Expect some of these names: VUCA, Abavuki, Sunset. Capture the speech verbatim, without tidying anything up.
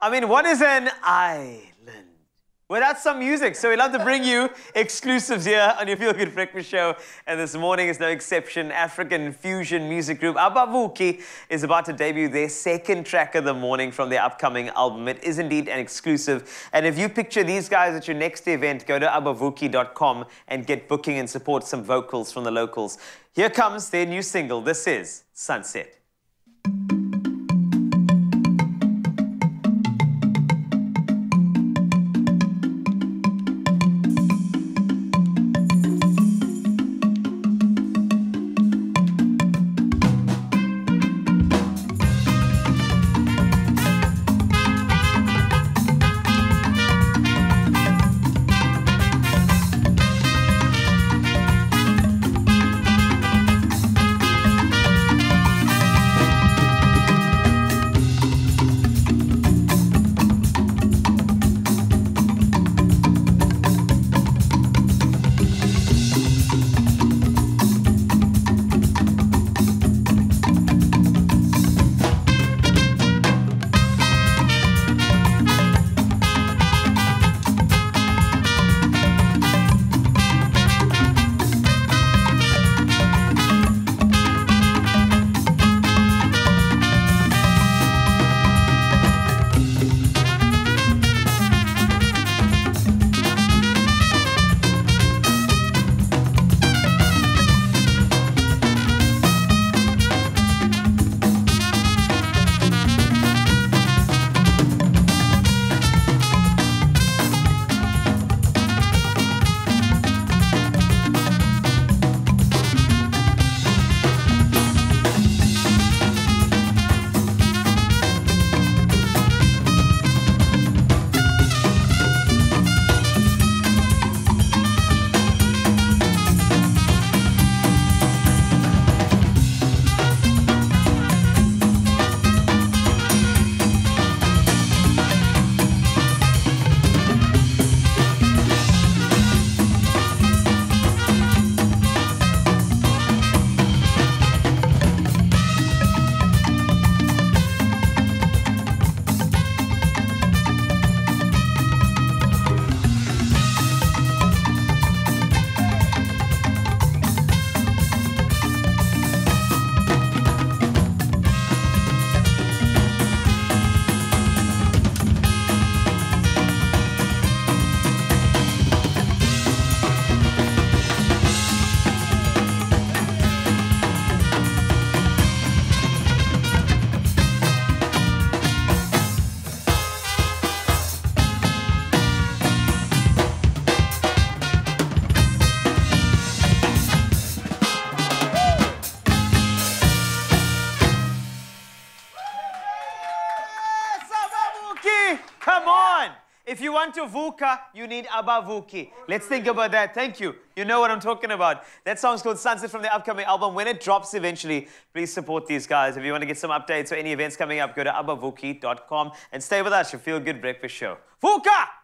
I mean, what is an island without some music? So we love to bring you exclusives here on your Feel Good Breakfast Show. And this morning is no exception. African fusion music group Abavuki is about to debut their second track of the morning from their upcoming album. It is indeed an exclusive. And if you picture these guys at your next event, go to abavuki dot com and get booking and support some vocals from the locals. Here comes their new single. This is Sunset. Come on! If you want to VUCA, you need Abavuki. Let's think about that. Thank you. You know what I'm talking about. That song's called Sunset from the upcoming album. When it drops eventually, please support these guys. If you want to get some updates or any events coming up, go to abavuki dot com and stay with us. Your Feel Good Breakfast Show. VUCA!